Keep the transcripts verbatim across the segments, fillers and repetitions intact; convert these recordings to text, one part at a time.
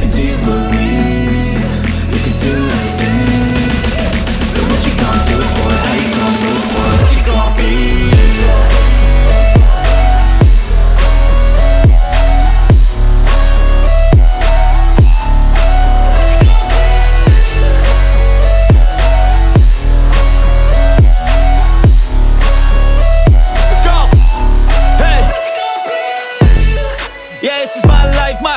And do you believe you can do anything? But what you gonna do for it? How you gonna move for it? What you gonna be? Let's go! Hey! What you gonna be? Yeah, this is my life, my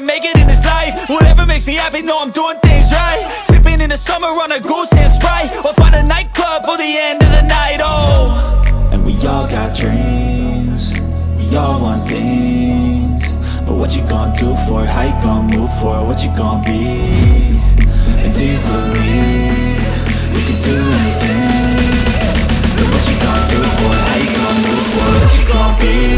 make it in this life, whatever makes me happy, know I'm doing things right. Sipping in the summer on a goose and Sprite, or find a nightclub for the end of the night, oh. And we all got dreams, we all want things, but what you gonna do for it? How you gonna move for it? What you gonna be? And do you believe you can do anything? But what you gonna do for it? How you gonna move for it? What you gonna be?